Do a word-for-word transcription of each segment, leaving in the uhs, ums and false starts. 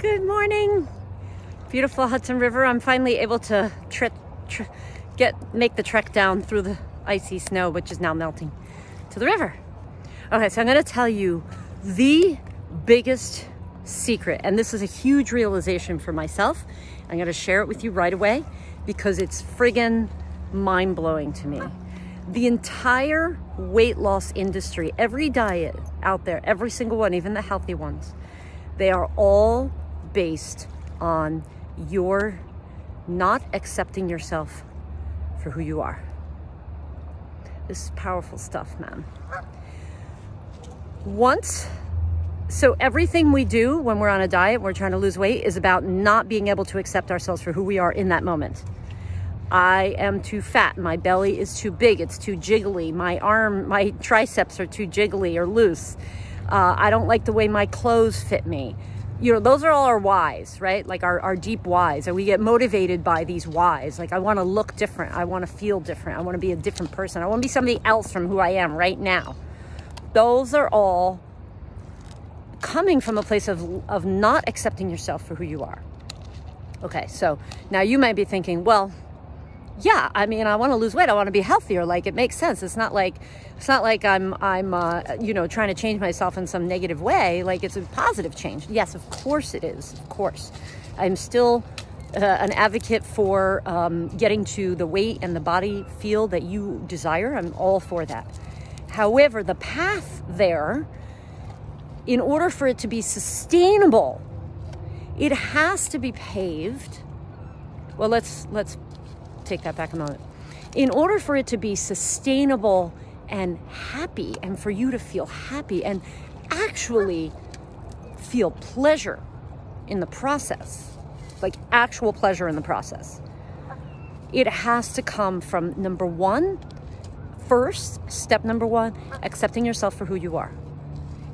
Good morning, beautiful Hudson River. I'm finally able to tre tre get make the trek down through the icy snow, which is now melting, to the river. Okay, so I'm gonna tell you the biggest secret, and this is a huge realization for myself. I'm gonna share it with you right away because it's friggin' mind-blowing to me. The entire weight loss industry, every diet out there, every single one, even the healthy ones, they are all based on your not accepting yourself for who you are. This is powerful stuff, man. Once, so everything we do when we're on a diet, we're trying to lose weight, is about not being able to accept ourselves for who we are in that moment. I am too fat, my belly is too big, it's too jiggly, my arm, my triceps are too jiggly or loose, uh, I don't like the way my clothes fit me. You know, those are all our whys, right? Like our, our deep whys, and we get motivated by these whys. Like, I wanna look different, I wanna feel different, I wanna be a different person, I wanna be somebody else from who I am right now. Those are all coming from a place of, of not accepting yourself for who you are. Okay, so now you might be thinking, well, yeah, I mean, I want to lose weight. I want to be healthier. Like, it makes sense. It's not like, it's not like I'm, I'm, uh, you know, trying to change myself in some negative way. Like, it's a positive change. Yes, of course it is. Of course, I'm still uh, an advocate for um, getting to the weight and the body feel that you desire. I'm all for that. However, the path there, in order for it to be sustainable, it has to be paved. Well, let's, let's, take that back a moment. In order for it to be sustainable and happy, and for you to feel happy and actually feel pleasure in the process, like actual pleasure in the process, it has to come from number one, first step number one, accepting yourself for who you are.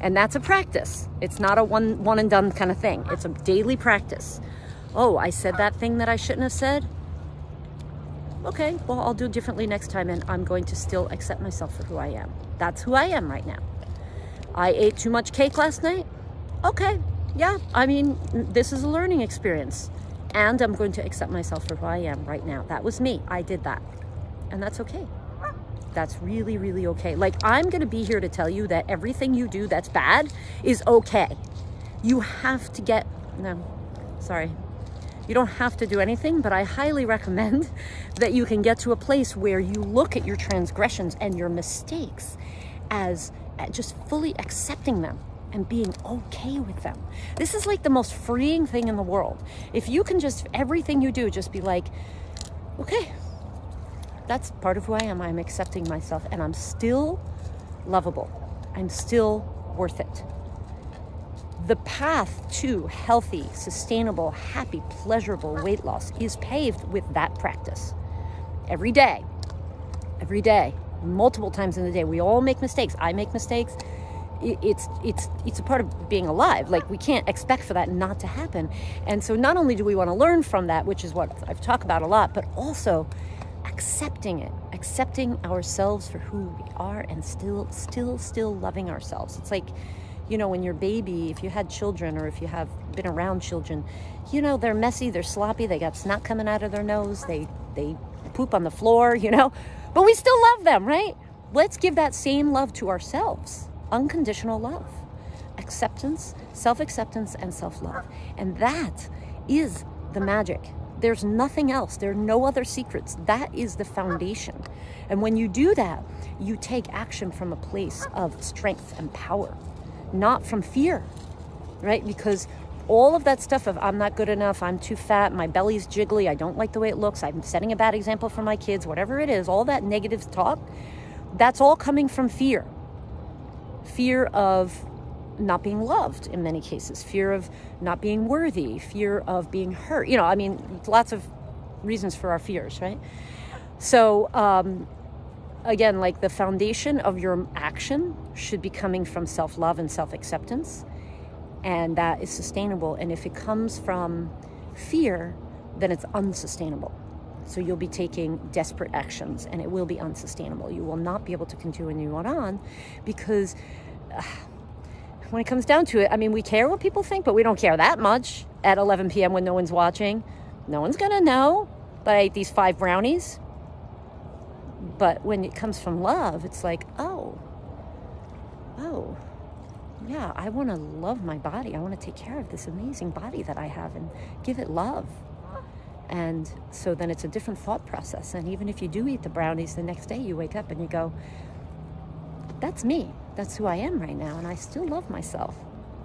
And that's a practice. It's not a one, one and done kind of thing. It's a daily practice. Oh, I said that thing that I shouldn't have said. Okay, well, I'll do differently next time, and I'm going to still accept myself for who I am. That's who I am right now. I ate too much cake last night. Okay, yeah, I mean, this is a learning experience, and I'm going to accept myself for who I am right now. That was me. I did that, and that's okay. That's really, really okay. Like, I'm going to be here to tell you that everything you do that's bad is okay. You have to get, no, sorry. You don't have to do anything, but I highly recommend that you can get to a place where you look at your transgressions and your mistakes as just fully accepting them and being okay with them. This is like the most freeing thing in the world. If you can just, everything you do, just be like, okay, that's part of who I am. I'm accepting myself, and I'm still lovable. I'm still worth it. The path to healthy, sustainable, happy, pleasurable weight loss is paved with that practice. Every day, every day, multiple times in the day, we all make mistakes. I make mistakes. It's, it's, it's a part of being alive. Like, we can't expect for that not to happen. And so not only do we want to learn from that, which is what I've talked about a lot, but also accepting it, accepting ourselves for who we are, and still, still, still loving ourselves. It's like, you know, when you're a baby, if you had children, or if you have been around children, you know, they're messy, they're sloppy, they got snot coming out of their nose, they, they poop on the floor, you know, but we still love them, right? Let's give that same love to ourselves. Unconditional love, acceptance, self-acceptance, and self-love. And that is the magic. There's nothing else. There are no other secrets. That is the foundation. And when you do that, you take action from a place of strength and power, not from fear, right? Because all of that stuff of I'm not good enough, I'm too fat, my belly's jiggly, I don't like the way it looks, I'm setting a bad example for my kids, whatever it is, all that negative talk, that's all coming from fear. Fear of not being loved in many cases, fear of not being worthy, fear of being hurt. You know, I mean, lots of reasons for our fears, right? So, um, again, like, the foundation of your action should be coming from self-love and self-acceptance, and that is sustainable. And if it comes from fear, then it's unsustainable. So you'll be taking desperate actions, and it will be unsustainable. You will not be able to continue on, because uh, when it comes down to it. I mean, we care what people think, but we don't care that much at eleven p.m. when no one's watching. No one's going to know that I ate these five brownies. But when it comes from love, it's like, oh, oh, yeah, I want to love my body. I want to take care of this amazing body that I have and give it love. And so then it's a different thought process. And even if you do eat the brownies, the next day you wake up and you go, that's me. That's who I am right now. And I still love myself.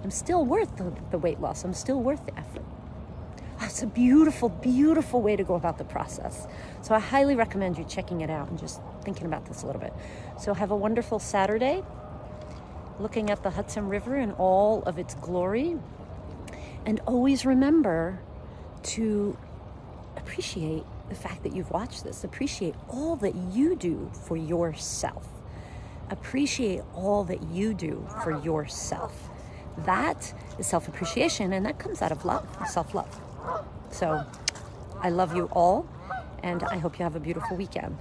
I'm still worth the, the weight loss. I'm still worth the effort. That's a beautiful, beautiful way to go about the process. So I highly recommend you checking it out and just thinking about this a little bit. So have a wonderful Saturday, looking at the Hudson River in all of its glory. And always remember to appreciate the fact that you've watched this. Appreciate all that you do for yourself. Appreciate all that you do for yourself. That is self-appreciation, and that comes out of love, self-love. So I love you all, and I hope you have a beautiful weekend.